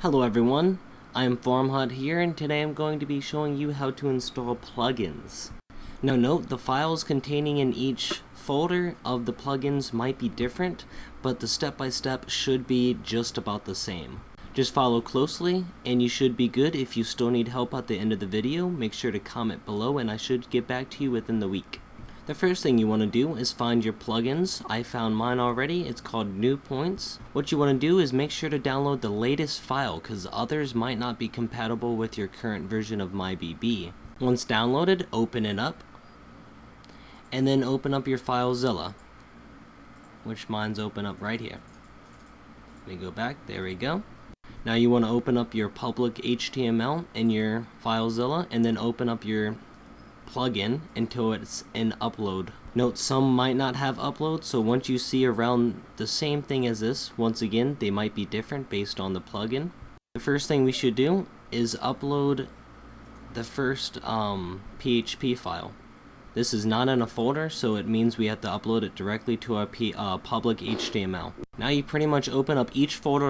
Hello everyone, I am ForumHut here, and today I'm going to be showing you how to install plugins. Now note, the files containing in each folder of the plugins might be different, but the step-by-step should be just about the same. Just follow closely, and you should be good. If you still need help at the end of the video, make sure to comment below, and I should get back to you within the week. The first thing you want to do is find your plugins. I found mine already. It's called New Points. What you want to do is make sure to download the latest file, because others might not be compatible with your current version of MyBB. Once downloaded, open it up, and then open up your FileZilla, which mine's open up right here. Let me go back. There we go. Now you want to open up your public HTML in your FileZilla, and then open up your plugin until it's in upload. Note, some might not have upload, so once you see around the same thing as this, once again they might be different based on the plugin. The first thing we should do is upload the first PHP file. This is not in a folder, so it means we have to upload it directly to our public HTML. Now you pretty much open up each folder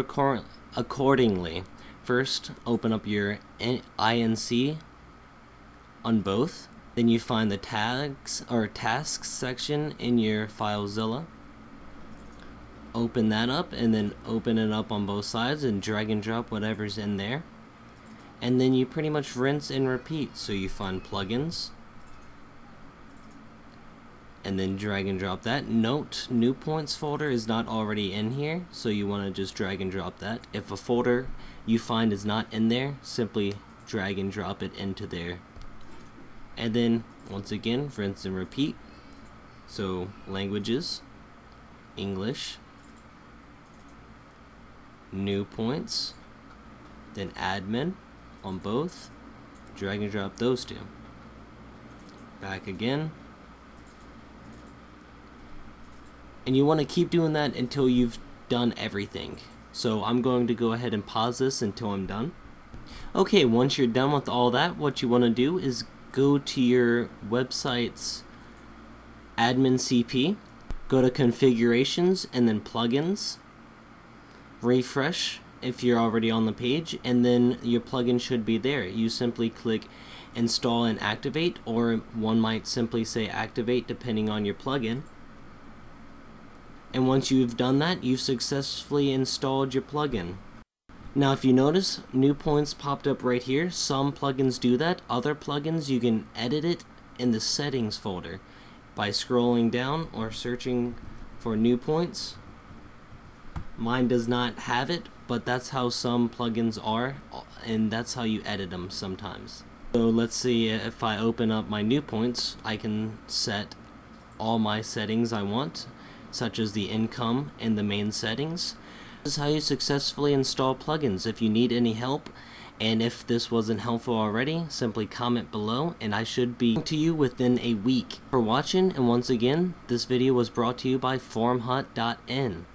accordingly. First open up your INC on both. Then you find the tags or tasks section in your FileZilla. Open that up and then open it up on both sides and drag and drop whatever's in there. And then you pretty much rinse and repeat. So you find plugins and then drag and drop that. Note, New Points folder is not already in here, so you want to just drag and drop that. If a folder you find is not in there, simply drag and drop it into there. And then once again rinse and repeat. So languages, English, New Points, then admin on both, drag and drop those two. Back again. And you want to keep doing that until you've done everything. So I'm going to go ahead and pause this until I'm done. Okay, once you're done with all that, what you want to do is go to your website's admin CP, go to configurations and then plugins, refresh if you're already on the page, and then your plugin should be there. You simply click install and activate, or one might simply say activate depending on your plugin. And once you've done that, you've successfully installed your plugin. Now if you notice, New Points popped up right here. Some plugins do that. Other plugins you can edit it in the settings folder by scrolling down or searching for New Points. Mine does not have it, but that's how some plugins are, and that's how you edit them sometimes. So let's see, if I open up my New Points, I can set all my settings I want, such as the income and the main settings. This is how you successfully install plugins. If you need any help, and if this wasn't helpful already, simply comment below, and I should be to you within a week. For watching, and once again, this video was brought to you by ForumHut.in.